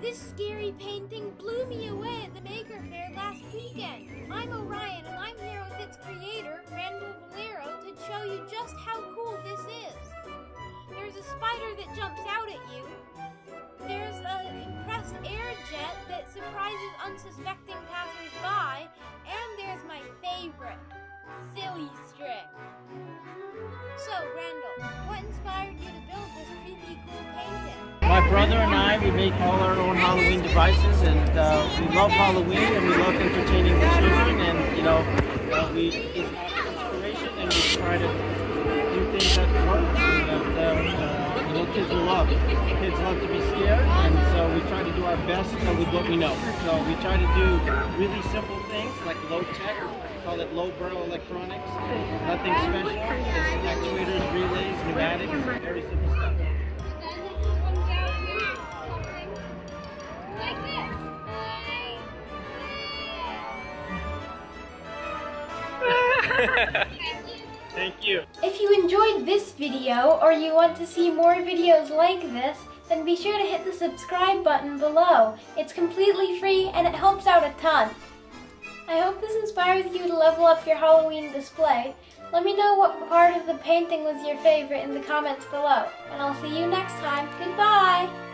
This scary painting blew me away at the Maker Fair last weekend. I'm Orion, and I'm here with its creator, Randell Vallero, to show you just how cool this is. There's a spider that jumps out at you. There's a compressed air jet that surprises unsuspecting passersby, and there's my favorite, Silly String. So, Randell, what inspired you to build this creepy cool painting? My brother and I, we make all our own Halloween devices, and we love Halloween, and we love entertaining the children, and we have inspiration, and we try to do things that work, and kids will love. Kids love to be scared, and so we try to do our best with what we know. So we try to do really simple things like low tech, we call it low burn electronics, nothing special, just actuators, relays, pneumatics, very simple stuff. Thank you. If you enjoyed this video or you want to see more videos like this, then be sure to hit the subscribe button below. It's completely free and it helps out a ton. I hope this inspires you to level up your Halloween display. Let me know what part of the painting was your favorite in the comments below. And I'll see you next time. Goodbye!